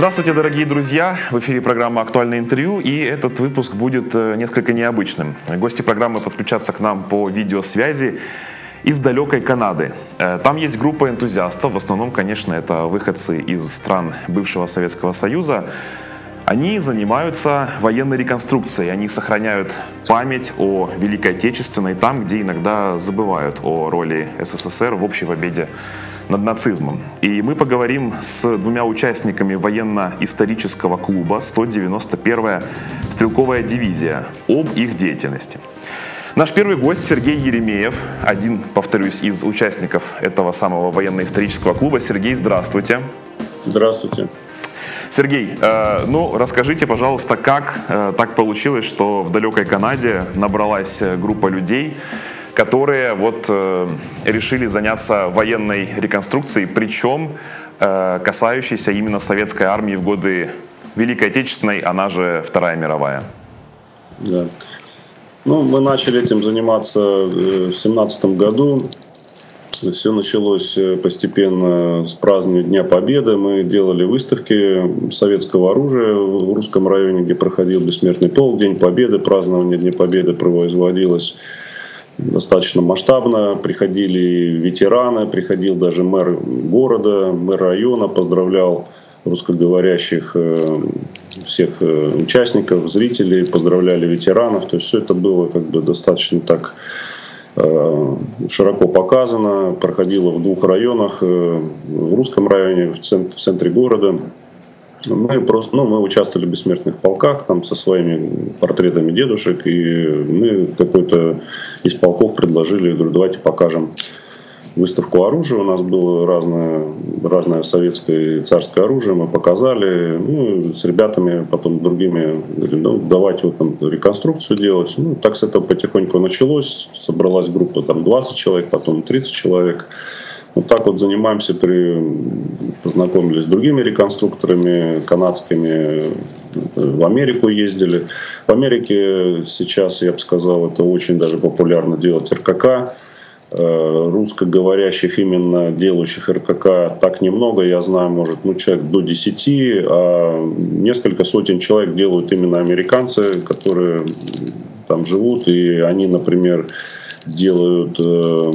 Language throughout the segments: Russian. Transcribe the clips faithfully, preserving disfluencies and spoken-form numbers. Здравствуйте, дорогие друзья! В эфире программа «Актуальное интервью», и этот выпуск будет несколько необычным. Гости программы подключатся к нам по видеосвязи из далекой Канады. Там есть группа энтузиастов, в основном, конечно, это выходцы из стран бывшего Советского Союза. Они занимаются военной реконструкцией, они сохраняют память о Великой Отечественной там, где иногда забывают о роли СССР в общей победе над нацизмом. И мы поговорим с двумя участниками военно-исторического клуба сто девяносто первая стрелковая дивизия об их деятельности. Наш первый гость Сергей Еремеев, один, повторюсь, из участников этого самого военно-исторического клуба. Сергей, здравствуйте. Здравствуйте. Сергей, ну расскажите, пожалуйста, как так получилось, что в далекой Канаде набралась группа людей, которые вот э, решили заняться военной реконструкцией, причем э, касающейся именно советской армии в годы Великой Отечественной, она же Вторая мировая. Да. Ну, мы начали этим заниматься в семнадцатом году. Все началось постепенно с празднования Дня Победы. Мы делали выставки советского оружия в Русском районе, где проходил Бессмертный полк, День Победы. Празднование Дня Победы производилось достаточно масштабно, приходили ветераны, приходил даже мэр города, мэр района, поздравлял русскоговорящих всех участников, зрителей, поздравляли ветеранов. То есть все это было как бы достаточно так широко показано, проходило в двух районах, в Русском районе, в центре города. Мы, просто, ну, мы участвовали в бессмертных полках там, со своими портретами дедушек, и мы какой-то из полков предложили, говорю, давайте покажем выставку оружия. У нас было разное, разное советское и царское оружие, мы показали. Ну, с ребятами, потом другими, говорим, ну, давайте вот, там, реконструкцию делать. Ну, так с этого потихоньку началось, собралась группа там, двадцать человек, потом тридцать человек. Вот так вот занимаемся, при... познакомились с другими реконструкторами канадскими, в Америку ездили. В Америке сейчас, я бы сказал, это очень даже популярно делать эр ка ка. Русскоговорящих, именно делающих эр ка ка, так немного, я знаю, может, ну, человек до десяти, а несколько сотен человек делают именно американцы, которые там живут, и они, например, делают э,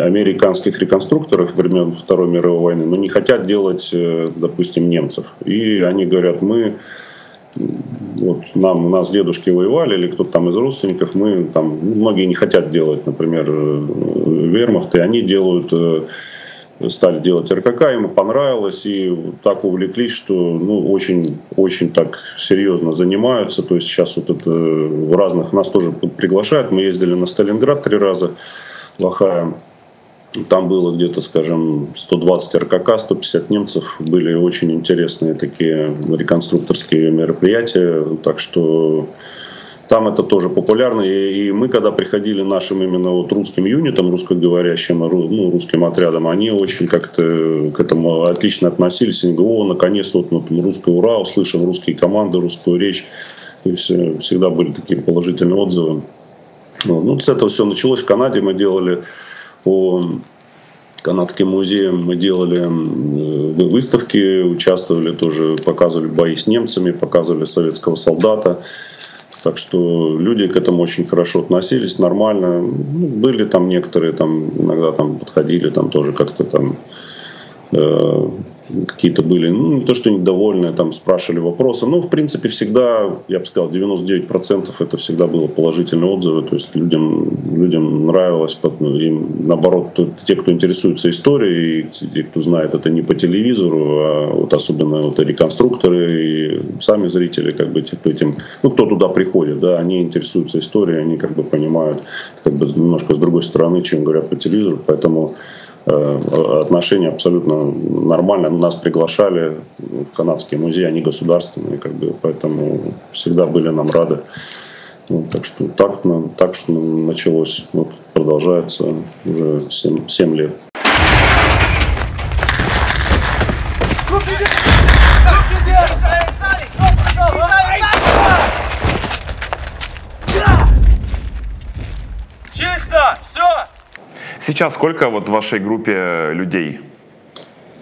американских реконструкторов времен Второй мировой войны, но не хотят делать, э, допустим, немцев. И они говорят, мы, вот нам, у нас дедушки воевали, или кто-то там из родственников, мы там, многие не хотят делать, например, вермахт, и они делают... Э, стали делать эр ка ка, ему понравилось, и так увлеклись, что ну, очень, очень так серьезно занимаются. То есть сейчас вот это в разных нас тоже приглашают. Мы ездили на Сталинград три раза, Лохая. Там было где-то, скажем, сто двадцать эр ка ка, сто пятьдесят немцев. Были очень интересные такие реконструкторские мероприятия. Так что... Там это тоже популярно, и мы, когда приходили нашим именно вот русским юнитам, русскоговорящим, ну, русским отрядам, они очень как-то к этому отлично относились, они говорили, о, наконец, вот ну, там, русское ура, услышим русские команды, русскую речь, то есть всегда были такие положительные отзывы. Ну, ну, с этого все началось. В Канаде мы делали по... канадским музеем мы делали выставки, участвовали тоже, показывали бои с немцами, показывали советского солдата. Так что люди к этому очень хорошо относились, нормально. Ну, были там некоторые, там, иногда там подходили, там тоже как-то там э, какие-то были, ну, не то что недовольные, там спрашивали вопросы. Ну, в принципе, всегда, я бы сказал, девяносто девять процентов это всегда было положительные отзывы. То есть людям, людям нравилось, им, наоборот, те, кто интересуется историей, и те, кто знает это не по телевизору, а вот особенно вот и реконструкторы, и сами зрители, как бы типа, этим, ну, кто туда приходит, да, они интересуются историей, они как бы понимают, как бы немножко с другой стороны, чем говорят по телевизору, поэтому отношения абсолютно нормально. Нас приглашали в канадские музеи, они государственные, как бы, поэтому всегда были нам рады. Ну, так что так, так что началось, вот, продолжается уже семь лет. Чисто! Все! Сейчас сколько вот в вашей группе людей?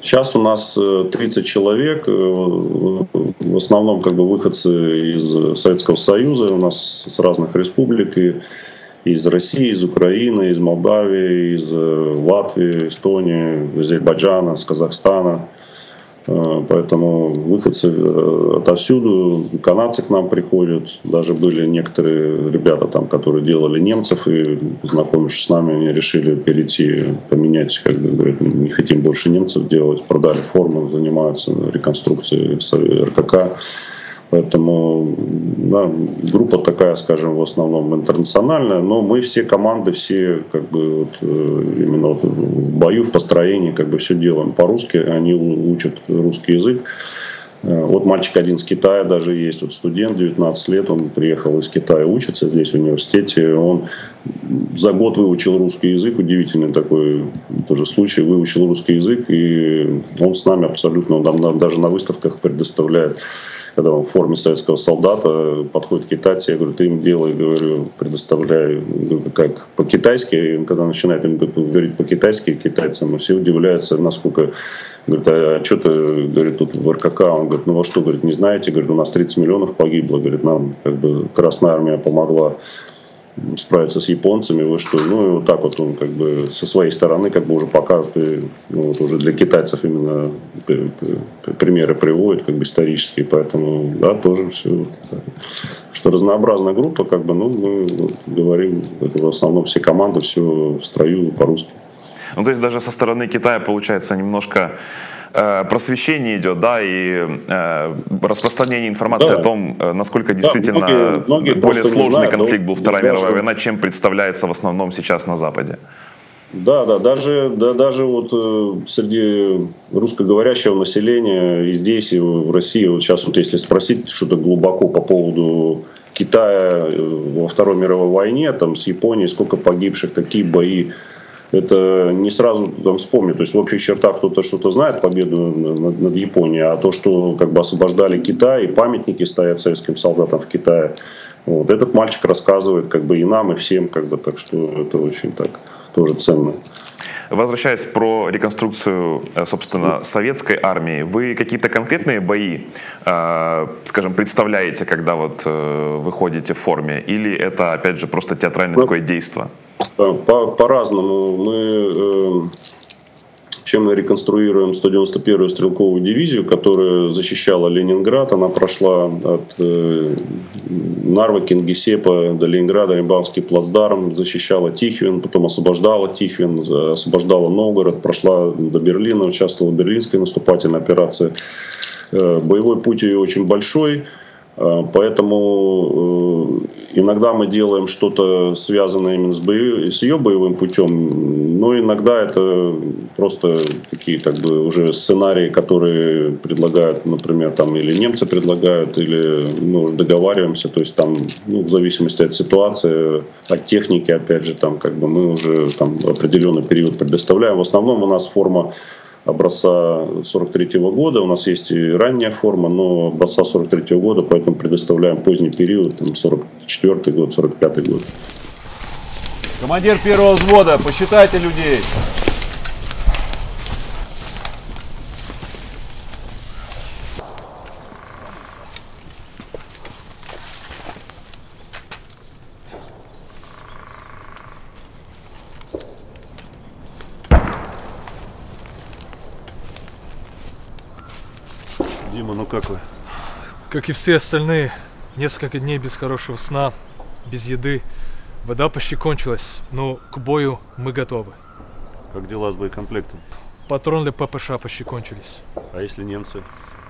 Сейчас у нас тридцать человек, в основном как бы выходцы из Советского Союза, у нас с разных республик, и из России, из Украины, из Молдавии, из Латвии, Эстонии, из Азербайджана, из Казахстана. Поэтому выходцы отовсюду, канадцы к нам приходят, даже были некоторые ребята там, которые делали немцев, и, знакомившись с нами, они решили перейти, поменять, как бы говорят, не хотим больше немцев делать, продали форму, занимаются реконструкцией эр ка ка. Поэтому да, группа такая, скажем, в основном интернациональная, но мы все команды, все как бы вот, именно вот в бою, в построении, как бы все делаем по-русски, они учат русский язык. Вот мальчик один из Китая даже есть, вот студент, девятнадцать лет, он приехал из Китая учиться здесь в университете, он за год выучил русский язык, удивительный такой тоже случай, выучил русский язык, и он с нами абсолютно, он там даже на выставках предоставляет, когда он в форме советского солдата, подходит китайцы, я говорю, ты им делай, говорю, предоставляй, говорю, как по-китайски, когда начинает им говорить по-китайски китайцам, все удивляются, насколько, говорит, а что ты, говорит, тут в эр ка ка, он говорит, ну во что, говорит, не знаете, говорит, у нас тридцать миллионов погибло, говорит, нам как бы Красная Армия помогла справиться с японцами, вы что, ну и вот так вот он как бы со своей стороны как бы уже показывает, вот уже для китайцев именно примеры приводит, как бы исторические, поэтому, да, тоже все, что разнообразная группа, как бы, ну, мы говорим, это в основном все команды, все в строю по-русски. Ну, то есть даже со стороны Китая, получается, немножко просвещение идет, да, и э, распространение информации, да, о том, насколько действительно, да, многие, многие более сложный знают, конфликт был Вторая мировая война, чем представляется в основном сейчас на Западе. Да, да, даже, да, даже вот э, среди русскоговорящего населения и здесь, и в России, вот сейчас вот если спросить что-то глубоко по поводу Китая во Второй мировой войне, там с Японией, сколько погибших, какие бои, это не сразу там вспомнить. То есть в общих чертах кто-то что-то знает, победу над, над Японией, а то, что как бы освобождали Китай, и памятники стоят советским солдатам в Китае. Вот. Этот мальчик рассказывает как бы и нам, и всем, как бы, так что это очень так тоже ценно. Возвращаясь про реконструкцию, собственно, советской армии, вы какие-то конкретные бои, скажем, представляете, когда вот выходите в форме, или это, опять же, просто театральное, да, такое действие? По-разному. Мы, чем мы реконструируем сто девяносто первую стрелковую дивизию, которая защищала Ленинград. Она прошла от Нарвы, Кингисеппа до Ленинграда, Рязанский плацдарм, защищала Тихвин, потом освобождала Тихвин, освобождала Новгород, прошла до Берлина, участвовала в Берлинской наступательной операции. Боевой путь ее очень большой. Поэтому иногда мы делаем что-то, связанное именно с, боев... с ее боевым путем, но иногда это просто такие как бы уже сценарии, которые предлагают, например, там или немцы предлагают, или мы уже договариваемся, то есть там, ну, в зависимости от ситуации, от техники, опять же, там как бы мы уже там определенный период предоставляем. В основном у нас форма образца сорок третьего года, у нас есть и ранняя форма, но образца сорок третьего года, поэтому предоставляем поздний период, там сорок четвёртый год, сорок пятый год. Командир первого взвода, посчитайте людей. Как вы? Как и все остальные, несколько дней без хорошего сна, без еды. Вода почти кончилась, но к бою мы готовы. Как дела с боекомплектом? Патроны для пэ пэ ша почти кончились. А если немцы?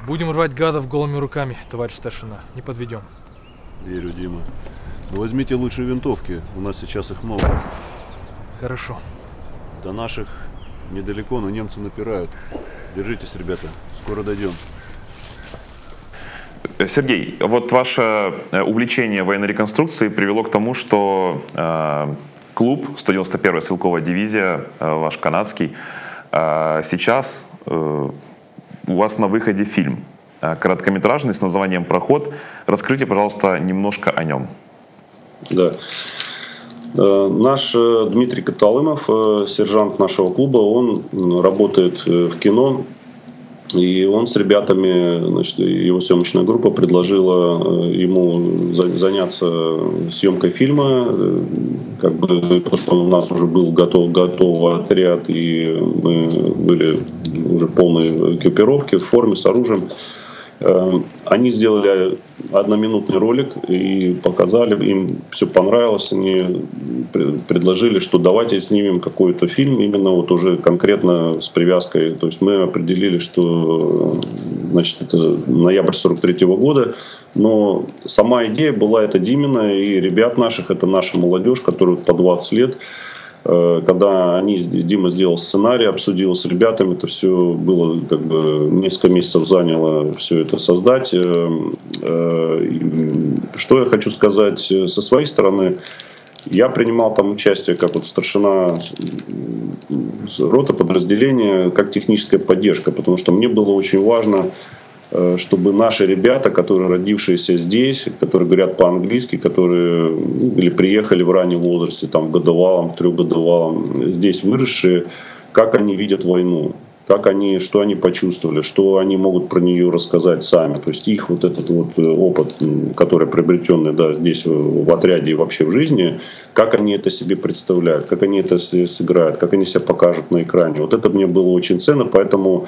Будем рвать гадов голыми руками, товарищ старшина, не подведем. Верю, Дима. Но возьмите лучшие винтовки, у нас сейчас их много. Хорошо. До наших недалеко, но немцы напирают. Держитесь, ребята, скоро дойдем. Сергей, вот ваше увлечение военной реконструкцией привело к тому, что э, клуб сто девяносто первая стрелковая дивизия, э, ваш канадский, э, сейчас э, у вас на выходе фильм э, короткометражный с названием «Проход». Расскажите, пожалуйста, немножко о нем. Да. Наш Дмитрий Каталымов, сержант нашего клуба, он работает в кино, И он с ребятами, значит, его съемочная группа предложила ему заняться съемкой фильма, как бы, потому что у нас уже был готов, готов отряд, и мы были уже в полной экипировке, в форме, с оружием. Они сделали одноминутный ролик и показали, им все понравилось, они предложили, что давайте снимем какой-то фильм, именно вот уже конкретно с привязкой. То есть мы определили, что, значит, это ноябрь сорок третьего года, но сама идея была, это Димина и ребят наших, это наша молодежь, которая по двадцать лет. Когда они, Дима сделал сценарий, обсудил с ребятами, это все было, как бы, несколько месяцев заняло все это создать. Что я хочу сказать со своей стороны, я принимал там участие как вот старшина роты, подразделения, как техническая поддержка, потому что мне было очень важно, чтобы наши ребята, которые родившиеся здесь, которые говорят по-английски, которые или приехали в раннем возрасте, там, в годовалом, в трехгодовалом, здесь выросшие, как они видят войну, как они, что они почувствовали, что они могут про нее рассказать сами. То есть их вот этот вот опыт, который приобретенный, да, здесь в отряде и вообще в жизни, как они это себе представляют, как они это сыграют, как они себя покажут на экране. Вот это мне было очень ценно, поэтому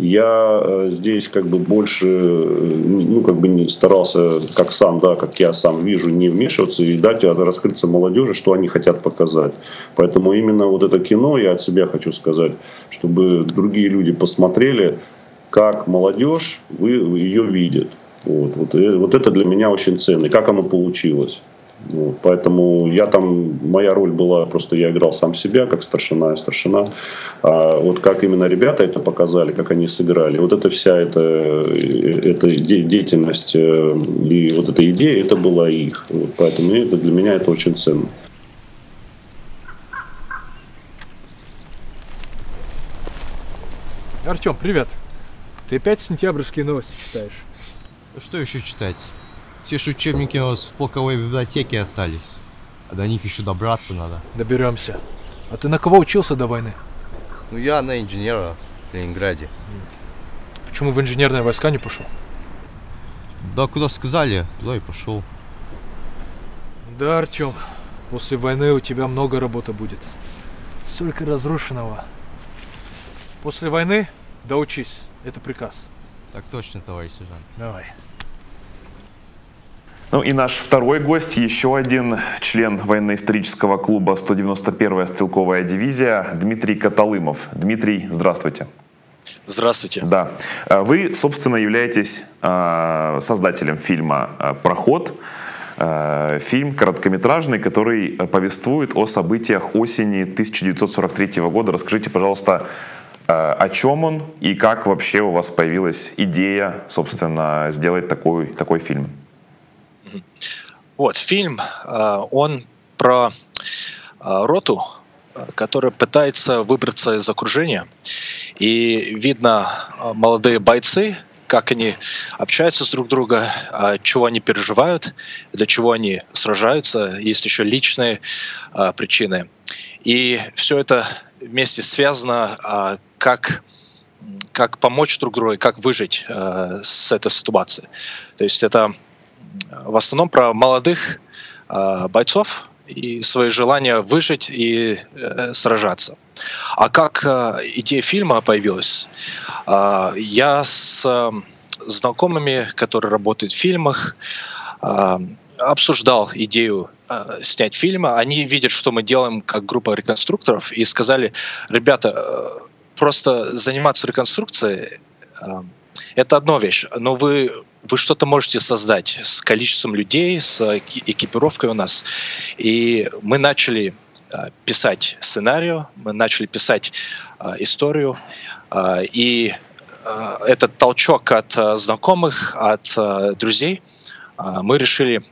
я здесь как бы больше, ну, как бы не старался, как сам, да, как я сам вижу, не вмешиваться и дать раскрыться молодежи, что они хотят показать. Поэтому именно вот это кино я от себя хочу сказать, чтобы другие люди посмотрели, как молодежь ее видит. Вот, вот, вот это для меня очень ценно, и как оно получилось. Вот, поэтому я там, моя роль была, просто я играл сам себя, как старшина и старшина. А вот как именно ребята это показали, как они сыграли, вот эта вся эта, эта деятельность и вот эта идея, это была их. Вот, поэтому это, для меня это очень ценно. Артём, привет. Ты опять сентябрьские новости читаешь? Что еще читать? Все же учебники у нас в полковой библиотеке остались, а до них еще добраться надо. Доберемся. А ты на кого учился до войны? Ну, я на инженера в Ленинграде. Почему в инженерные войска не пошел? Да куда сказали, туда и пошел. Да, Артем, после войны у тебя много работы будет. Столько разрушенного. После войны доучись, это приказ. Так точно, товарищ сержант. Давай. Ну и наш второй гость, еще один член военно-исторического клуба сто девяносто первая стрелковая дивизия Дмитрий Каталымов. Дмитрий, здравствуйте. Здравствуйте. Да. Вы, собственно, являетесь создателем фильма «Проход». Фильм короткометражный, который повествует о событиях осени тысяча девятьсот сорок третьего года. Расскажите, пожалуйста, о чем он и как вообще у вас появилась идея, собственно, сделать такой, такой фильм? Вот, фильм, он про роту, которая пытается выбраться из окружения. И видно, молодые бойцы, как они общаются с друг другом, чего они переживают, для чего они сражаются. Есть еще личные причины. И все это вместе связано, как... как помочь друг другу, как выжить с этой ситуации. То есть это... в основном про молодых э, бойцов и свои желания выжить и э, сражаться. А как э, идея фильма появилась? Э, я с э, знакомыми, которые работают в фильмах, э, обсуждал идею э, снять фильм. Они видят, что мы делаем как группа реконструкторов, и сказали: ребята, э, просто заниматься реконструкцией э, это одна вещь, но вы, вы что-то можете создать с количеством людей, с экипировкой у нас. И мы начали писать сценарий, мы начали писать историю. И этот толчок от знакомых, от друзей, мы решили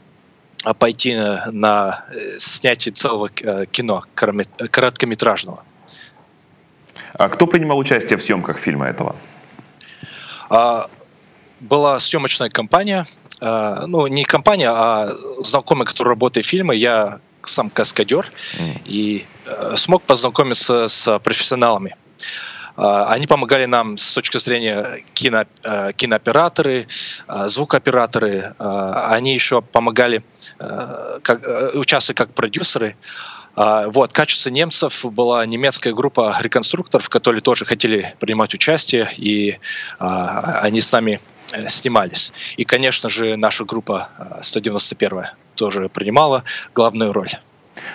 пойти на снятие целого кино, короткометражного. А кто принимал участие в съемках фильма этого? Была съемочная компания, ну не компания, а знакомый, который работает в фильме, я сам каскадер, mm. и смог познакомиться с профессионалами. Они помогали нам с точки зрения кино, кинооператоры, звукооператоры. Они еще помогали, как, участвовали как продюсеры. Вот, качество немцев была немецкая группа реконструкторов, которые тоже хотели принимать участие, и а, они с нами снимались. И, конечно же, наша группа сто девяносто первая тоже принимала главную роль.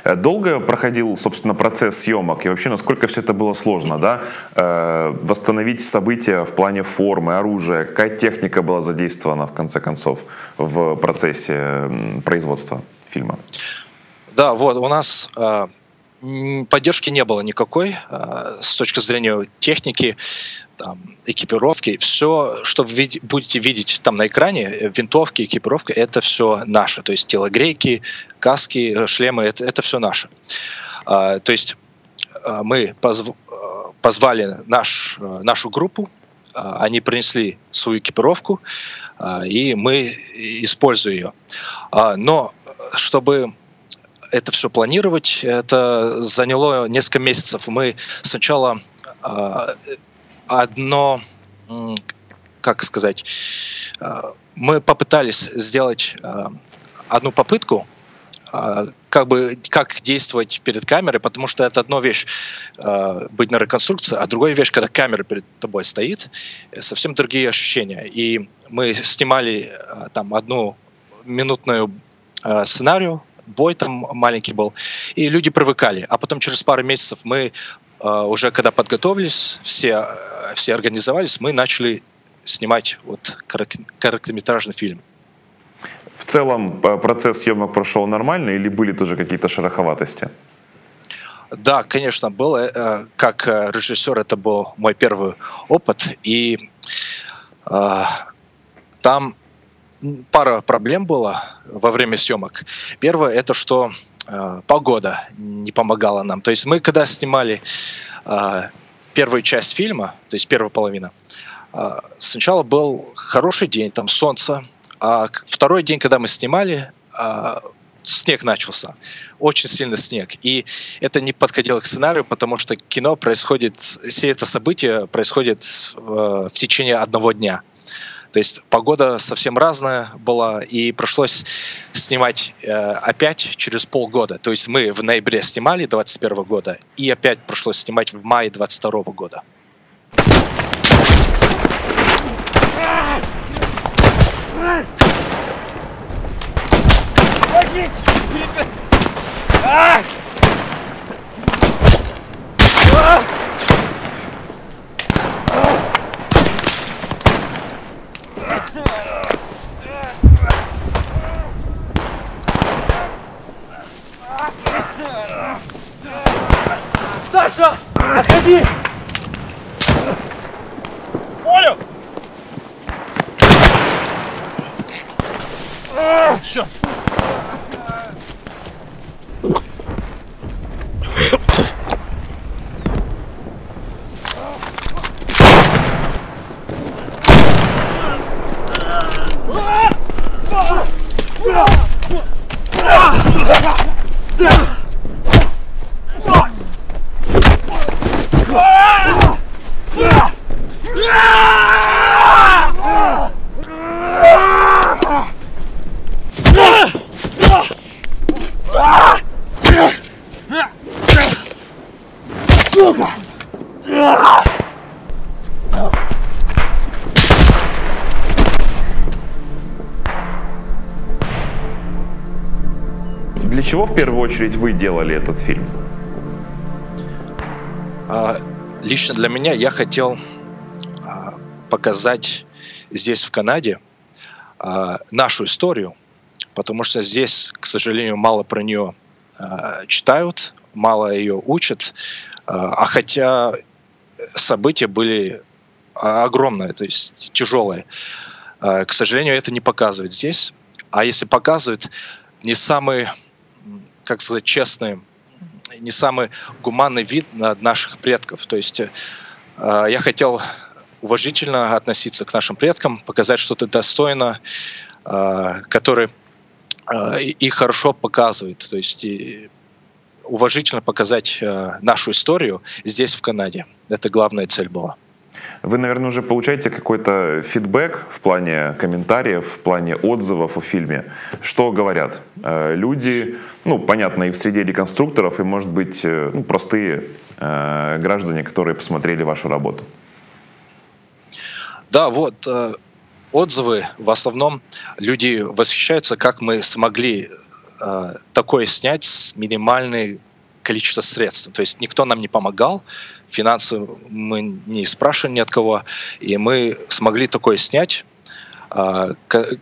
Долго проходил, собственно, процесс съемок и вообще, насколько все это было сложно, да? Э, восстановить события в плане формы, оружия, какая техника была задействована, в конце концов, в процессе производства фильма? Да, вот, у нас э, поддержки не было никакой э, с точки зрения техники, там, экипировки. Все, что вы вид- будете видеть там на экране, винтовки, экипировка, это все наше. То есть телогрейки, каски, шлемы, это, это все наше. Э, то есть э, мы позв- позвали наш, э, нашу группу, э, они принесли свою экипировку, э, и мы используем ее. Э, но чтобы... это все планировать, это заняло несколько месяцев. Мы сначала э, одно, как сказать, э, мы попытались сделать э, одну попытку, э, как бы как действовать перед камерой, потому что это одна вещь э, быть на реконструкции, а другая вещь, когда камера перед тобой стоит, совсем другие ощущения. И мы снимали э, там одну минутную э, сценарию. Бой там маленький был, и люди привыкали. А потом через пару месяцев мы э, уже, когда подготовились, все, все организовались, мы начали снимать вот короткометражный фильм. В целом процесс съемок прошел нормально или были тоже какие-то шероховатости? Да, конечно, было. Э, как режиссер это был мой первый опыт, и э, там... пара проблем было во время съемок. Первое, это что э, погода не помогала нам. То есть мы, когда снимали э, первую часть фильма, то есть первая половина, э, сначала был хороший день, там солнце, а второй день, когда мы снимали, э, снег начался. Очень сильный снег. И это не подходило к сценарию, потому что кино происходит, все это событие происходит э, в течение одного дня. То есть погода совсем разная была, и пришлось снимать э, опять через полгода. То есть мы в ноябре снимали двадцать первого года, и опять пришлось снимать в мае двадцать второго года. Для чего в первую очередь вы делали этот фильм? Лично для меня я хотел показать здесь, в Канаде, нашу историю, потому что здесь, к сожалению, мало про нее читают, мало ее учат, а хотя события были огромные, то есть тяжелые. К сожалению, это не показывают здесь, а если показывают, не самый, как сказать, честный, не самый гуманный вид наших предков. То есть я хотел уважительно относиться к нашим предкам, показать что-то достойное, которое их хорошо показывает. То есть уважительно показать нашу историю здесь, в Канаде. Это главная цель была. Вы, наверное, уже получаете какой-то фидбэк в плане комментариев, в плане отзывов о фильме. Что говорят люди, ну, понятно, и в среде реконструкторов, и, может быть, ну, простые э, граждане, которые посмотрели вашу работу? Да, вот... Э... Отзывы в основном люди восхищаются, как мы смогли э, такое снять с минимальным количеством средств. То есть никто нам не помогал, финансы мы не спрашивали ни от кого, и мы смогли такое снять, э,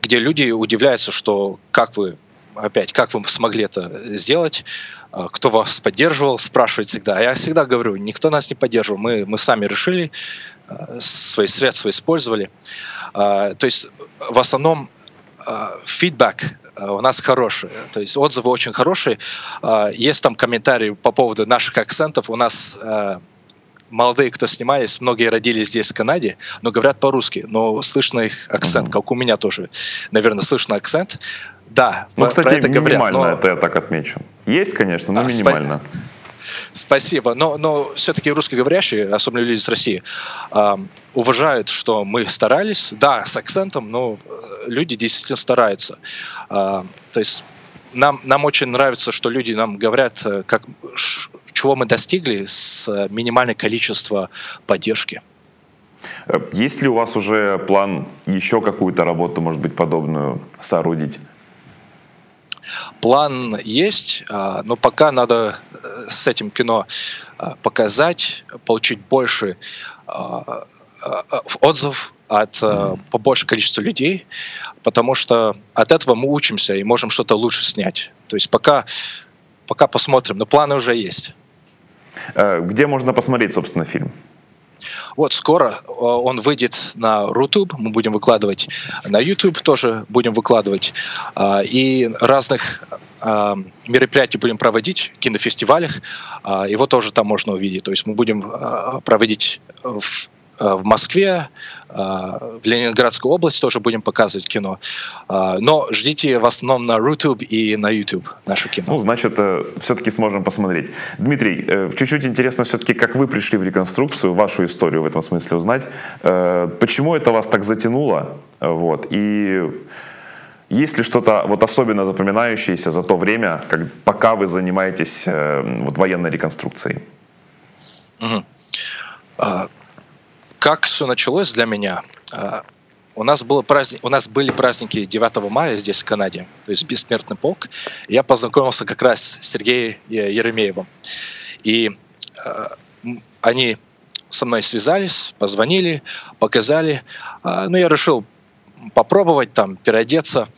где люди удивляются, что как вы опять, как вы смогли это сделать, э, кто вас поддерживал, спрашивает всегда. Я всегда говорю, никто нас не поддерживал, мы, мы сами решили, свои средства использовали. То есть в основном фидбэк у нас хороший, то есть отзывы очень хорошие. Есть там комментарии по поводу наших акцентов. У нас молодые, кто снимались, многие родились здесь, в Канаде, но говорят по-русски, но слышно их акцент, как у меня тоже, наверное, слышно акцент. Да, ну, кстати, про это минимально говорят, но... это я так отмечу. Есть, конечно, но а, минимально. Спа... Спасибо. Но, но все-таки русскоговорящие, особенно люди из России, э, уважают, что мы старались. Да, с акцентом, но люди действительно стараются. Э, то есть нам, нам очень нравится, что люди нам говорят, как, ш, чего мы достигли с минимальным количеством поддержки. Есть ли у вас уже план еще какую-то работу, может быть, подобную соорудить? План есть, но пока надо с этим кино показать, получить больше отзывов от побольше количества людей, потому что от этого мы учимся и можем что-то лучше снять. То есть пока, пока посмотрим, но планы уже есть. Где можно посмотреть, собственно, фильм? Вот скоро он выйдет на Рутуб, мы будем выкладывать на Ютуб, тоже будем выкладывать. И разных мероприятий будем проводить в кинофестивалях, его тоже там можно увидеть. То есть мы будем проводить в, в Москве, в Ленинградской области тоже будем показывать кино. Но ждите в основном на Рутуб и на Ютуб наше кино. Ну, значит, все-таки сможем посмотреть. Дмитрий, чуть-чуть интересно все-таки, как вы пришли в реконструкцию, вашу историю в этом смысле узнать. Почему это вас так затянуло? Вот. И есть ли что-то вот особенно запоминающееся за то время, как, пока вы занимаетесь вот, военной реконструкцией? Угу. А... Как все началось для меня? У нас, было праздник, у нас были праздники девятого мая здесь, в Канаде, то есть Бессмертный полк. Я познакомился как раз с Сергеем Еремеевым. И они со мной связались, позвонили, показали. Ну, я решил попробовать там переодеться,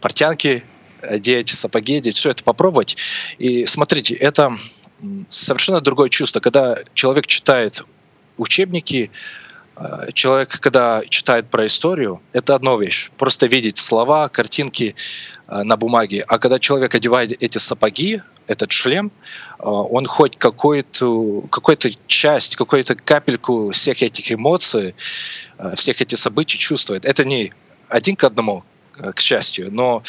портянки одеть, сапоги одеть, все это попробовать. И смотрите, это совершенно другое чувство, когда человек читает учебники, человек, когда читает про историю, это одна вещь. Просто видеть слова, картинки на бумаге. А когда человек одевает эти сапоги, этот шлем, он хоть какую-то какую-то часть, какую-то капельку всех этих эмоций, всех этих событий чувствует. Это не один к одному, к счастью, но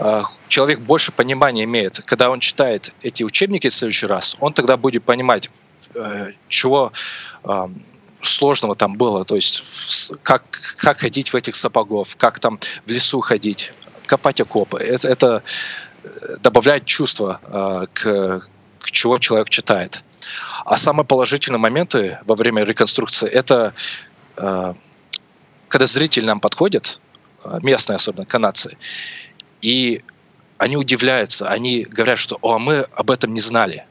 э, человек больше понимания имеет. Когда он читает эти учебники в следующий раз, он тогда будет понимать, э, чего э, сложного там было, то есть как, как ходить в этих сапогах, как там в лесу ходить, копать окопы. Это, это добавляет чувство, э, к, к чего человек читает. А самые положительные моменты во время реконструкции — это э, когда зритель нам подходит, местные, особенно канадцы, и они удивляются, они говорят, что «О, мы об этом не знали».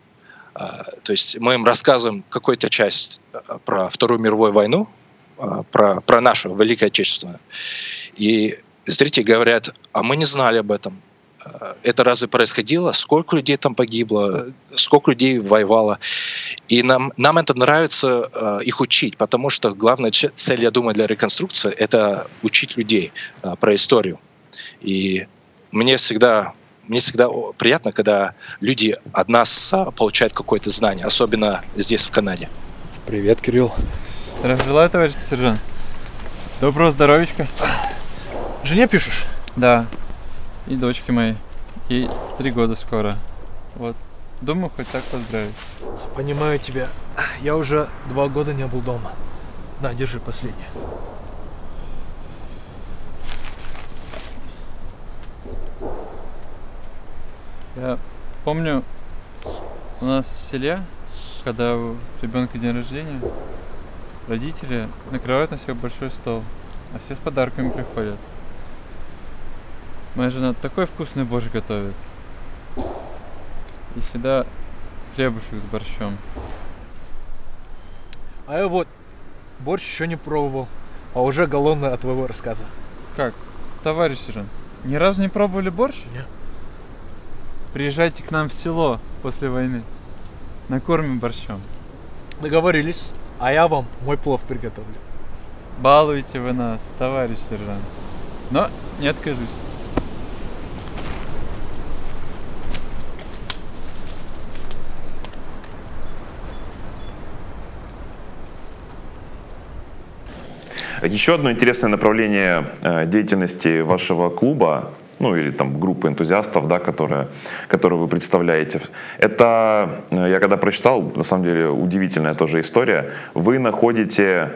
То есть мы им рассказываем какую-то часть про Вторую мировую войну, про, про нашу Великую Отечественную. И зрители говорят: «А мы не знали об этом. Это разве происходило? Сколько людей там погибло? Сколько людей воевало?» И нам, нам это нравится, э, их учить, потому что главная цель, я думаю, для реконструкции — это учить людей э, про историю. И мне всегда, мне всегда приятно, когда люди от нас получают какое-то знание, особенно здесь, в Канаде. Привет, Кирилл. Здравствуй, желаю, товарищ сержант. Доброго здоровичка. Жене пишешь? Да. И дочке моей. Ей три года скоро. Вот. Думаю, хоть так поздравить. Понимаю тебя. Я уже два года не был дома. На, держи последнее. Я помню, у нас в селе, когда у ребенка день рождения, родители накрывают на всех большой стол, а все с подарками приходят. Моя жена такой вкусный борщ готовит. И всегда хлебушек с борщом. А я вот борщ еще не пробовал, а уже голодный от твоего рассказа. Как? Товарищ сержант, ни разу не пробовали борщ? Нет. Приезжайте к нам в село после войны. Накормим борщом. Договорились. А я вам мой плов приготовлю. Балуете вы нас, товарищ сержант. Но не откажусь. Еще одно интересное направление деятельности вашего клуба, ну или там группы энтузиастов, да, которые, которые вы представляете, это, я когда прочитал, на самом деле удивительная тоже история, вы находите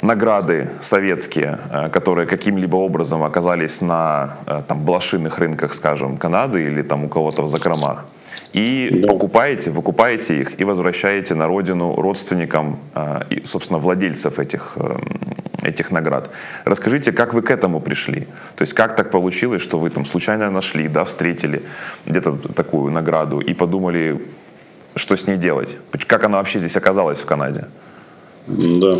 награды советские, которые каким-либо образом оказались на там, блошиных рынках, скажем, Канады или там у кого-то в закромах, и покупаете, выкупаете их и возвращаете на родину родственникам и, собственно, владельцев этих этих наград. Расскажите, как вы к этому пришли? То есть как так получилось, что вы там случайно нашли, да, встретили где-то такую награду и подумали, что с ней делать? Как она вообще здесь оказалась в Канаде? Да.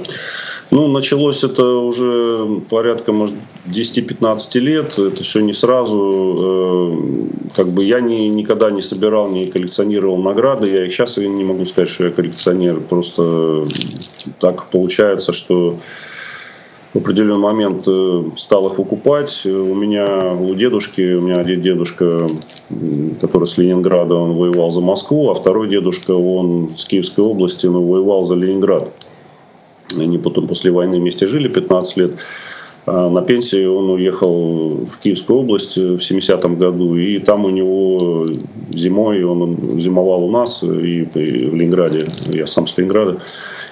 Ну, началось это уже порядка, может, десяти-пятнадцати лет. Это все не сразу. Как бы я не, никогда не собирал, не коллекционировал награды. Я и сейчас не могу сказать, что я коллекционер. Просто так получается, что в определенный момент стал их выкупать. У меня, у дедушки, у меня один дедушка, который с Ленинграда, он воевал за Москву, а второй дедушка, он с Киевской области, но воевал за Ленинград. Они потом после войны вместе жили пятнадцать лет. На пенсии он уехал в Киевскую область в семидесятом году, и там у него зимой, он зимовал у нас, и в Ленинграде, я сам с Ленинграда,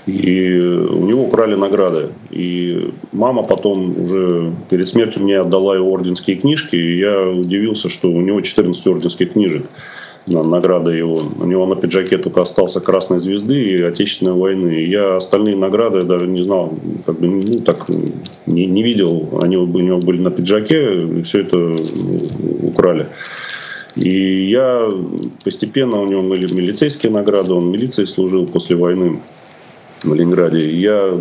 и у него украли награды. И мама потом уже перед смертью мне отдала его орденские книжки, и я удивился, что у него четырнадцать орденских книжек, награда его. У него на пиджаке только остался Красной Звезды и Отечественной войны. Я остальные награды даже не знал, как бы, ну, так не, не видел. Они у него были на пиджаке, и все это украли. И я постепенно, у него были милицейские награды, он в милиции служил после войны в Ленинграде. И я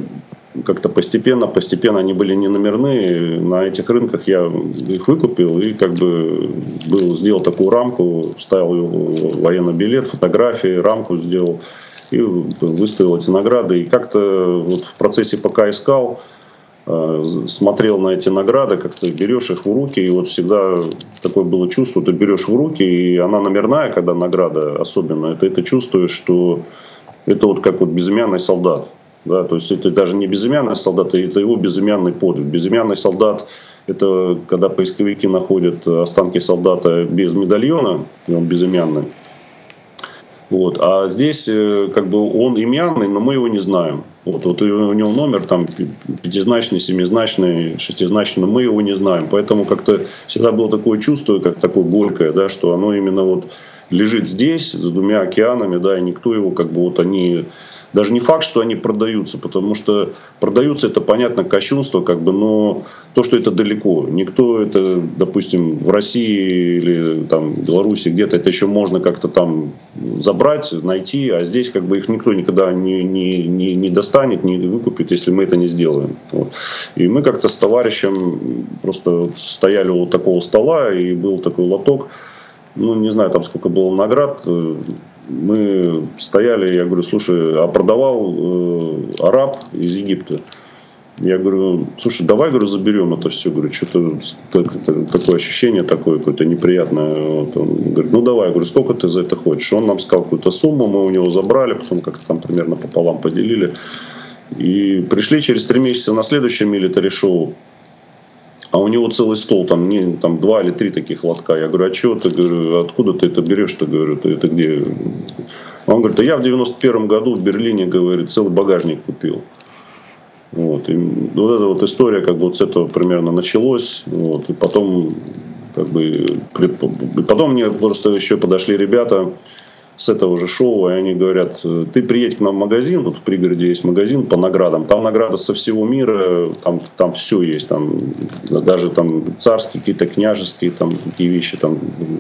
как-то постепенно, постепенно, они были не номерные, на этих рынках я их выкупил и как бы был, сделал такую рамку, вставил его военный билет, фотографии, рамку сделал и выставил эти награды. И как-то вот в процессе, пока искал, смотрел на эти награды, как-то берешь их в руки, и вот всегда такое было чувство, ты берешь в руки, и она номерная, когда награда особенно, ты это чувствуешь, что это вот как вот безымянный солдат. Да, то есть это даже не безымянный солдат, это его безымянный подвиг. Безымянный солдат – это когда поисковики находят останки солдата без медальона, и он безымянный. Вот. А здесь как бы он имянный, но мы его не знаем. Вот, вот у него номер там пятизначный, семизначный, шестизначный, но мы его не знаем. Поэтому как-то всегда было такое чувство, как такое горькое, да, что оно именно вот лежит здесь, за двумя океанами, да, и никто его как бы вот они… Даже не факт, что они продаются, потому что продаются, это, понятно, кощунство, как бы, но то, что это далеко. Никто это, допустим, в России или там, в Беларуси где-то, это еще можно как-то там забрать, найти, а здесь как бы их никто никогда не, не, не, не достанет, не выкупит, если мы это не сделаем. Вот. И мы как-то с товарищем просто стояли у такого стола, и был такой лоток, ну, не знаю, там сколько было наград. Мы стояли, я говорю, слушай, а продавал э, араб из Египта. Я говорю, слушай, давай, говорю, заберем это все. Говорю, что-то так, так, такое ощущение, такое какое-то неприятное. Вот он говорит, ну давай, я говорю, сколько ты за это хочешь? Он нам сказал какую-то сумму, мы у него забрали, потом как-то там примерно пополам поделили. И пришли через три месяца на следующее милитари-шоу. а у него целый стол, там, не, там два или три таких лотка. Я говорю, а чего ты, говорю, откуда ты это берешь-то, говорю, ты это где? Он говорит, а я в девяносто первом году в Берлине, говорит, целый багажник купил. Вот, и вот эта вот история, как бы вот с этого примерно началось, вот, и потом, как бы, потом мне просто еще подошли ребята с этого же шоу, и они говорят, ты приедь к нам в магазин, тут в пригороде есть магазин по наградам, там награды со всего мира, там, там все есть, там, даже там царские какие-то, княжеские, там, такие вещи, там,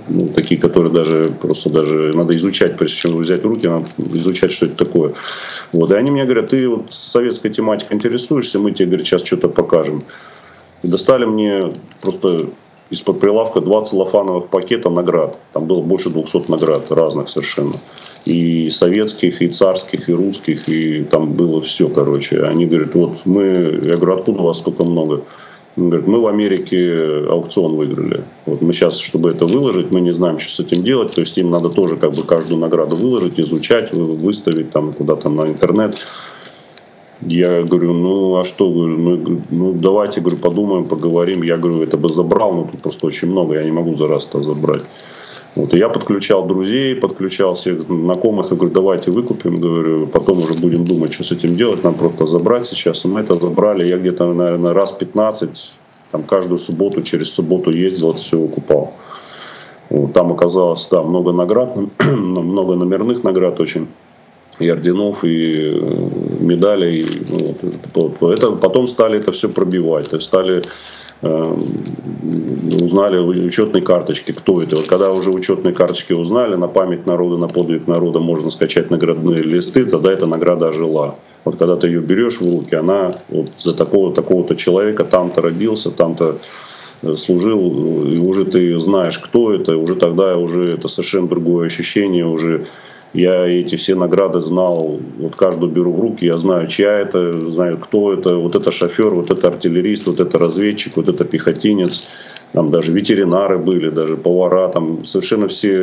ну, такие, которые даже, просто даже надо изучать, прежде чем взять в руки, надо изучать, что это такое. Вот, и они мне говорят, ты вот советской тематикой интересуешься, мы тебе, говорят, сейчас что-то покажем. И достали мне просто... из-под прилавка два целлофановых пакета наград. Там было больше двухсот наград разных совершенно. И советских, и царских, и русских, и там было все, короче. Они говорят, вот мы... Я говорю, откуда у вас столько много? Они говорят, мы в Америке аукцион выиграли. Вот мы сейчас, чтобы это выложить, мы не знаем, что с этим делать. То есть им надо тоже как бы каждую награду выложить, изучать, выставить там куда-то на интернет. Я говорю, ну а что, ну, ну давайте, говорю, подумаем, поговорим. Я говорю, это бы забрал, но тут просто очень много, я не могу за раз-то забрать. Вот, и я подключал друзей, подключал всех знакомых, и говорю, давайте выкупим, говорю, потом уже будем думать, что с этим делать, нам просто забрать сейчас. И мы это забрали, я где-то, наверное, раз пятнадцать, там каждую субботу, через субботу ездил, это все выкупал. Вот, там оказалось, да, много наград, много номерных наград очень. И орденов, и медалей. И, ну, это, потом стали это все пробивать. Стали, э, узнали учетные карточки, кто это. Вот когда уже учетные карточки узнали, на память народа, на подвиг народа можно скачать наградные листы, тогда эта награда ожила. Вот когда ты ее берешь в руки, она вот за такого, такого-то человека там-то родился, там-то служил, и уже ты знаешь, кто это, уже тогда уже это совершенно другое ощущение уже. Я эти все награды знал, вот каждую беру в руки, я знаю, чья это, знаю, кто это, вот это шофер, вот это артиллерист, вот это разведчик, вот это пехотинец, там даже ветеринары были, даже повара, там совершенно все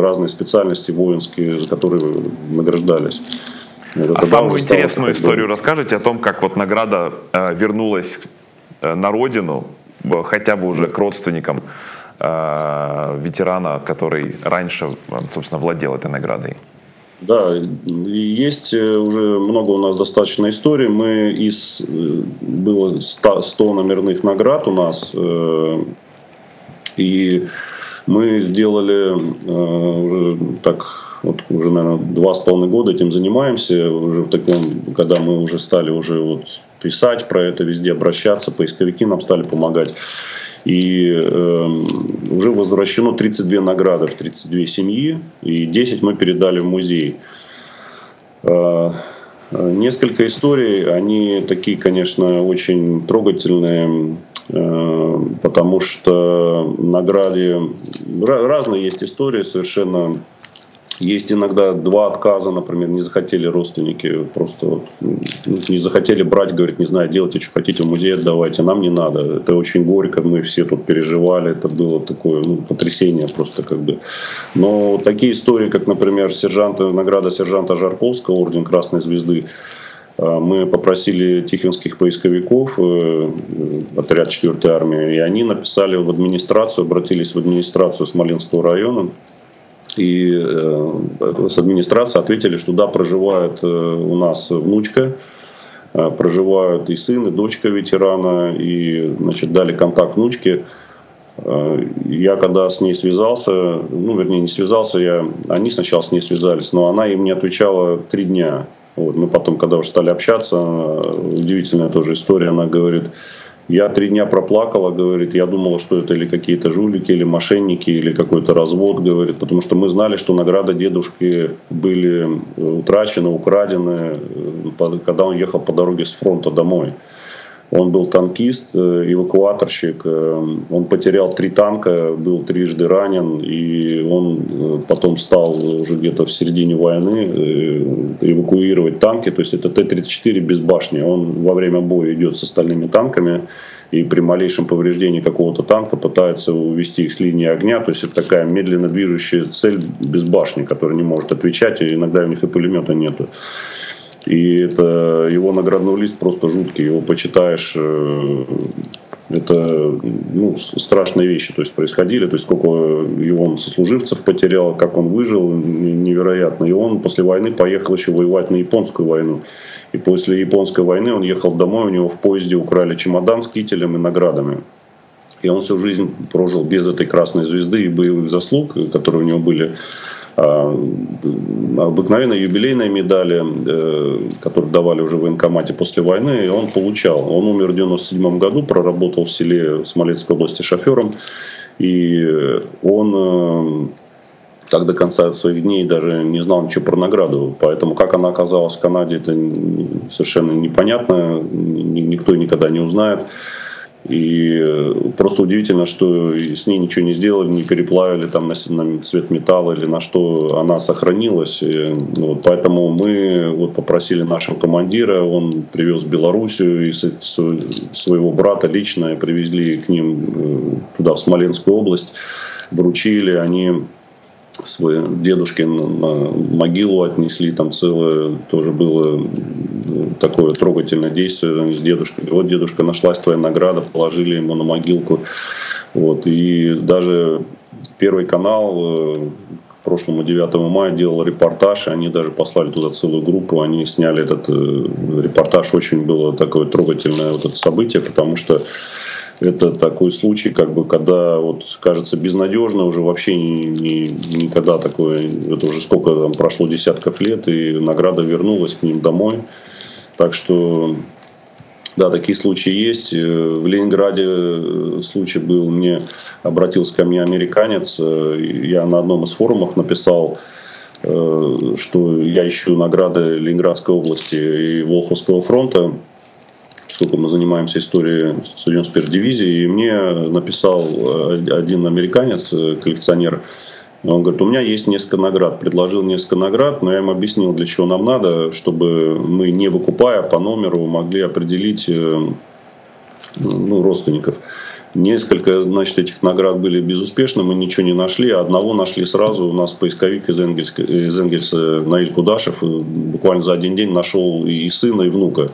разные специальности воинские, которые награждались. Вот а самую интересную историю расскажите о том, как вот награда э, вернулась э, на родину, э, хотя бы уже к родственникам э, ветерана, который раньше, э, собственно, владел этой наградой. Да, есть уже много у нас достаточно историй. Мы из было сто номерных наград у нас, э, и мы сделали э, уже так вот уже, наверное, два с половиной года этим занимаемся. Уже в таком, когда мы уже стали уже вот писать про это, везде обращаться, поисковики нам стали помогать. И э, уже возвращено тридцать две награды в тридцать две семьи, и десять мы передали в музей. Э, несколько историй, они такие, конечно, очень трогательные, э, потому что награды... Разные есть истории совершенно. Есть иногда два отказа, например, не захотели родственники, просто вот, не захотели брать, говорит, не знаю, делайте, что хотите, в музей отдавайте, нам не надо. Это очень горько, мы все тут переживали, это было такое, ну, потрясение просто как бы. Но такие истории, как, например, сержанта, награда сержанта Жарковского, орден Красной Звезды, мы попросили тихвинских поисковиков, отряд четвёртой армии, и они написали в администрацию, обратились в администрацию Смоленского района, и э, с администрации ответили, что да, проживает э, у нас внучка, э, проживают и сын, и дочка ветерана, и, значит, дали контакт внучке. Э, я когда с ней связался, ну, вернее, не связался, я, они сначала с ней связались, но она им не отвечала три дня. Вот, мы потом, когда уже стали общаться, удивительная тоже история, она говорит... Я три дня проплакала, говорит, я думала, что это или какие-то жулики, или мошенники, или какой-то развод, говорит, потому что мы знали, что награды дедушки были утрачены, украдены, когда он ехал по дороге с фронта домой. Он был танкист, эвакуаторщик, он потерял три танка, был трижды ранен, и он потом стал уже где-то в середине войны эвакуировать танки, то есть это Т тридцать четыре без башни, он во время боя идет с остальными танками, и при малейшем повреждении какого-то танка пытается увести их с линии огня, то есть это такая медленно движущая цель без башни, которая не может отвечать, и иногда у них и пулемета нету. И это его наградной лист просто жуткий. Его почитаешь, Это ну, страшные вещи, то есть происходили, то есть сколько его сослуживцев потерял, как он выжил, невероятно. И он после войны поехал еще воевать на японскую войну. И после японской войны он ехал домой, у него в поезде украли чемодан с кителем и наградами. И он всю жизнь прожил без этой красной звезды и боевых заслуг, которые у него были. Обыкновенные юбилейные медали, которые давали уже в военкомате после войны, он получал. Он умер в девяносто седьмом году, проработал в селе Смоленской области шофером. И он так до конца своих дней даже не знал ничего про награду. Поэтому как она оказалась в Канаде, это совершенно непонятно. Никто никогда не узнает. И просто удивительно, что с ней ничего не сделали, не переплавили там на цвет металла или на что она сохранилась. И, вот, поэтому мы вот, попросили нашего командира, он привез в Белоруссию, и своего брата лично привезли к ним туда, в Смоленскую область, вручили они... Свои дедушки на могилу отнесли, там целое тоже было такое трогательное действие с дедушкой. Вот дедушка, нашлась твоя награда, положили ему на могилку. Вот. И даже Первый канал к прошлому девятому мая делал репортаж, и они даже послали туда целую группу, они сняли этот репортаж. Очень было такое трогательное вот это событие, потому что это такой случай, как бы, когда вот, кажется безнадежно, уже вообще ни, ни, никогда такое, это уже сколько там прошло десятков лет, и награда вернулась к ним домой. Так что, да, такие случаи есть. В Ленинграде случай был, мне обратился ко мне американец, я на одном из форумов написал, что я ищу награды Ленинградской области и Волховского фронта, сколько мы занимаемся историей сто девяносто первой дивизии, и мне написал один американец, коллекционер, он говорит, у меня есть несколько наград, предложил несколько наград, но я им объяснил, для чего нам надо, чтобы мы, не выкупая по номеру, могли определить ну, родственников. Несколько, значит, этих наград были безуспешны, мы ничего не нашли, а одного нашли сразу. У нас поисковик из Энгельса, из Энгельса Наиль Кудашев буквально за один день нашел и сына, и внука.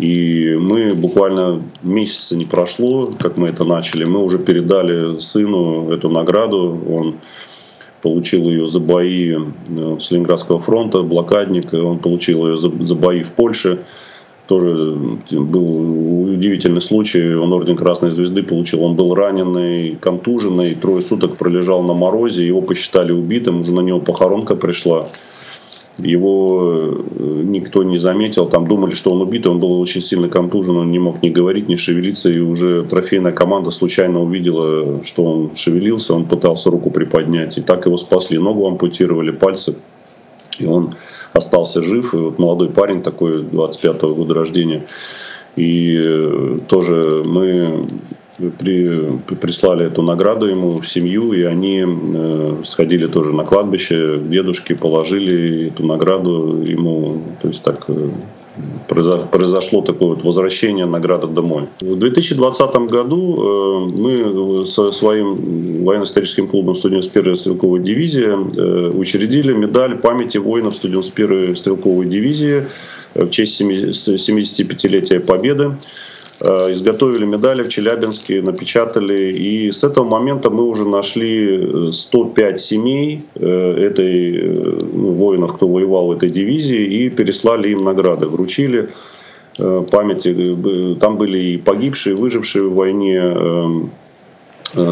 И мы буквально месяца не прошло, как мы это начали, мы уже передали сыну эту награду, он получил ее за бои с Ленинградского фронта, блокадник, он получил ее за бои в Польше, тоже был удивительный случай, он орден Красной Звезды получил, он был раненый, контуженный, трое суток пролежал на морозе, его посчитали убитым, уже на него похоронка пришла. Его никто не заметил, там думали, что он убит, он был очень сильно контужен, он не мог ни говорить, ни шевелиться, и уже трофейная команда случайно увидела, что он шевелился, он пытался руку приподнять, и так его спасли, ногу ампутировали, пальцы, и он остался жив, и вот молодой парень такой, двадцать пятого года рождения, и тоже мы... При, прислали эту награду ему в семью, и они э, сходили тоже на кладбище, дедушки положили эту награду ему, то есть так э, произошло такое вот возвращение награды домой. В две тысячи двадцатом году э, мы со своим военно-историческим клубом сто девяносто первая стрелковая дивизия э, учредили медаль памяти воинов сто девяносто первой стрелковой дивизии в честь семидесятипятилетия Победы. Изготовили медали в Челябинске, напечатали, и с этого момента мы уже нашли сто пять семей этой, воинов, кто воевал в этой дивизии, и переслали им награды, вручили памяти, там были и погибшие, и выжившие в войне.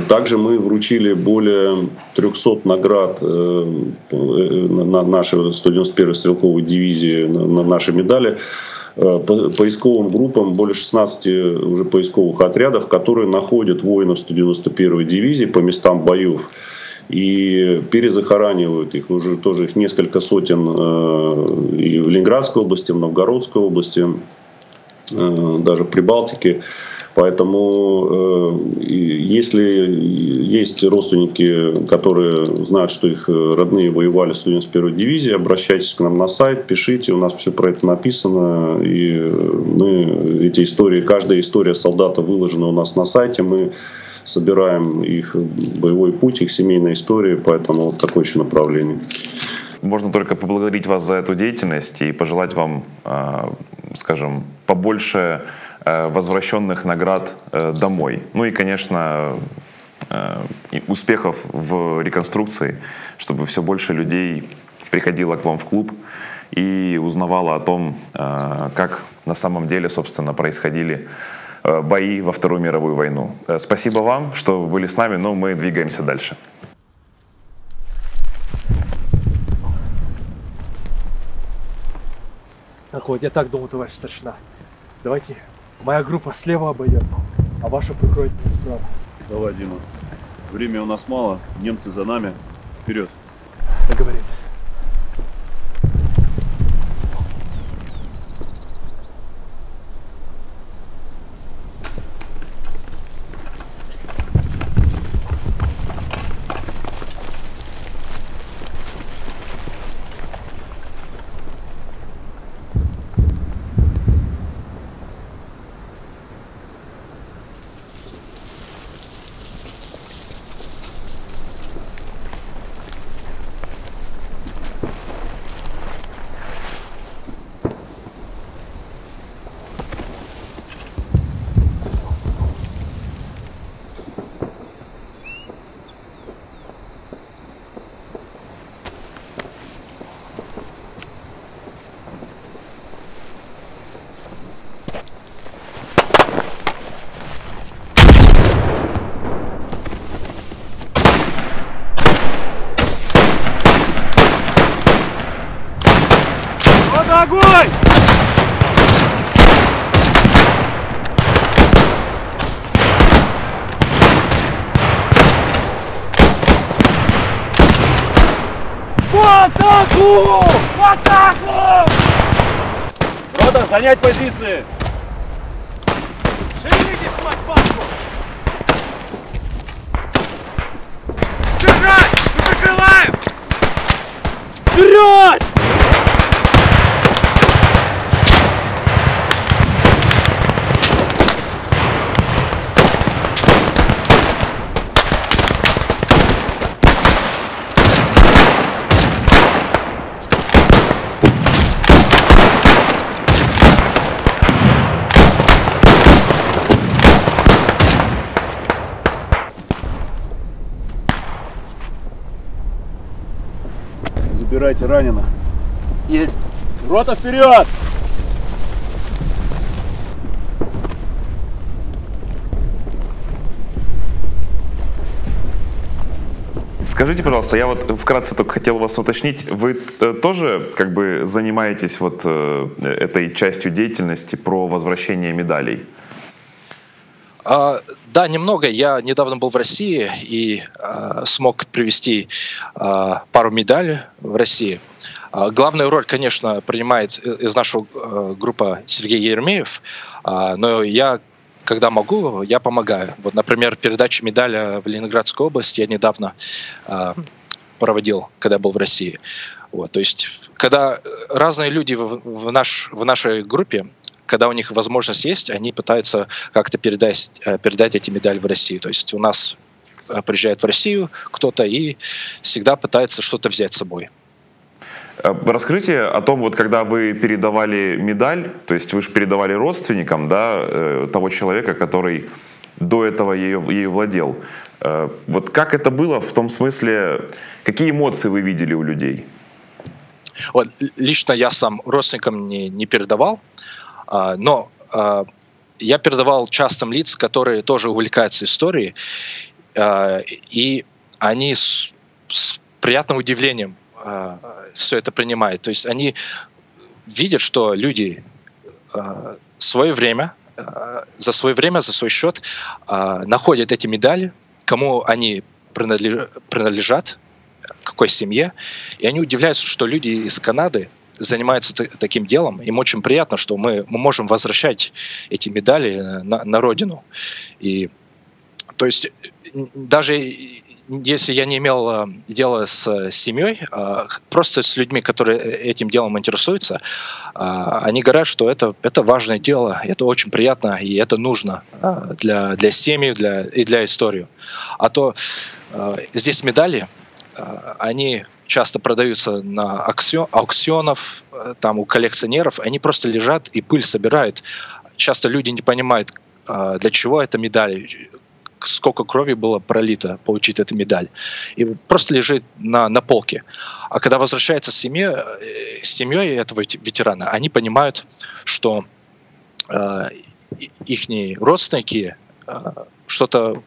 Также мы вручили более трёхсот наград на нашей сто девяносто первой стрелковой дивизии, на наши медали, поисковым группам, более шестнадцати уже поисковых отрядов, которые находят воинов сто девяносто первой дивизии по местам боев и перезахоранивают их. Уже тоже их несколько сотен и в Ленинградской области, в Новгородской области, даже в Прибалтике. Поэтому если есть родственники, которые знают, что их родные воевали в сто девяносто первой дивизии, обращайтесь к нам на сайт, пишите, у нас все про это написано. И мы эти истории, каждая история солдата выложена у нас на сайте, мы собираем их боевой путь, их семейные истории, поэтому вот такое еще направление. Можно только поблагодарить вас за эту деятельность и пожелать вам, скажем, побольше возвращенных наград домой. Ну и, конечно, успехов в реконструкции, чтобы все больше людей приходило к вам в клуб и узнавало о том, как на самом деле, собственно, происходили бои во Вторую мировую войну. Спасибо вам, что вы были с нами, но мы двигаемся дальше. Так вот, я так думал, товарищ старшина. Давайте, моя группа слева обойдет, а ваша прикроет меня справа. Давай, Дима. Времени у нас мало, немцы за нами. Вперед. Договорились. Занять позиции! Шевелитесь, мать вашу! Держать! Мы прикрываем! Вперед! Забирайте раненых. Есть. Рота вперед! Скажите, пожалуйста, я вот вкратце только хотел вас уточнить, вы тоже как бы занимаетесь вот этой частью деятельности про возвращение медалей? А, да, немного. Я недавно был в России и а, смог привезти а, пару медалей в России. А, главную роль, конечно, принимает из нашего а, группа Сергей Еремеев, а, но я, когда могу, я помогаю. Вот, например, передача медали в Ленинградскую область я недавно а, проводил, когда был в России. Вот, то есть, когда разные люди в, в, наш, в нашей группе, когда у них возможность есть, они пытаются как-то передать, передать эти медали в Россию. То есть у нас приезжает в Россию кто-то и всегда пытается что-то взять с собой. Расскажите о том, вот когда вы передавали медаль, то есть вы же передавали родственникам, да, того человека, который до этого ею, ею владел. Вот как это было в том смысле, какие эмоции вы видели у людей? Вот, лично я сам родственникам не, не передавал. Но э, я передавал частным лицам, которые тоже увлекаются историей, э, и они с, с приятным удивлением э, все это принимают. То есть они видят, что люди э, свое время, э, за свое время, за свой счет э, находят эти медали, кому они принадлежат, какой семье, и они удивляются, что люди из Канады занимаются таким делом. Им очень приятно, что мы, мы можем возвращать эти медали на, на родину. И, то есть даже если я не имел дела с семьей, а просто с людьми, которые этим делом интересуются, а, они говорят, что это, это важное дело, это очень приятно, и это нужно для, для семьи для, и для истории. А то а, здесь медали, а, они... часто продаются на аукционов, там у коллекционеров, они просто лежат и пыль собирают. часто люди не понимают, для чего эта медаль, сколько крови было пролито получить эту медаль. И просто лежит на, на полке. А когда возвращается семья, с семьей этого ветерана, они понимают, что э, их родственники э, что-то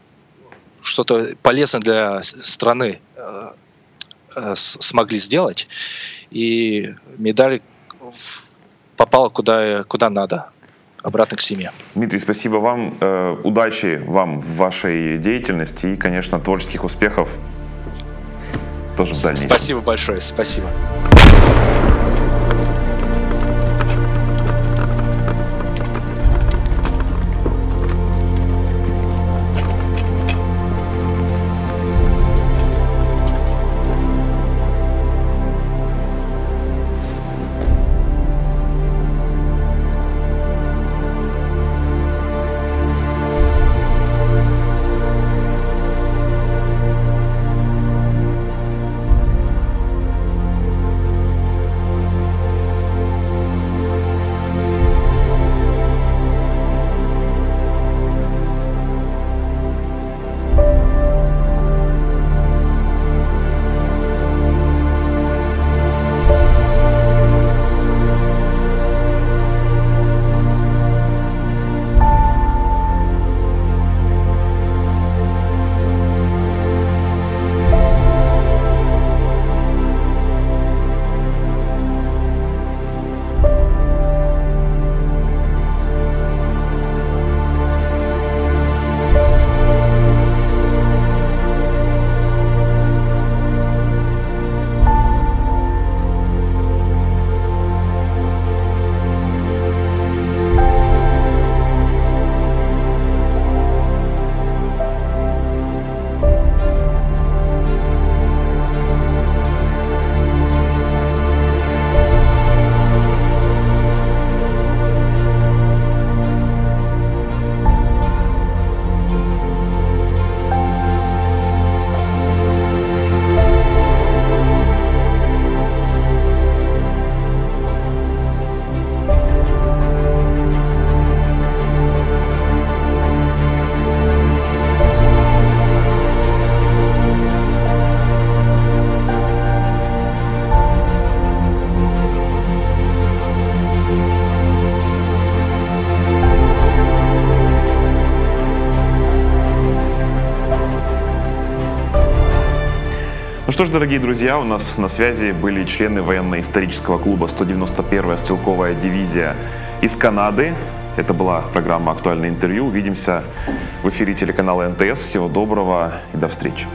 что-то полезное для страны э, э, смогли сделать, и медаль попала куда, куда надо. Обратно к семье. Дмитрий, спасибо вам. Э, удачи вам в вашей деятельности и, конечно, творческих успехов тоже в дальнейшем. Спасибо большое. Спасибо. Ну что ж, дорогие друзья, у нас на связи были члены военно-исторического клуба сто девяносто первая стрелковая дивизия из Канады. Это была программа «Актуальное интервью». Увидимся в эфире телеканала эн тэ эс. Всего доброго и до встречи.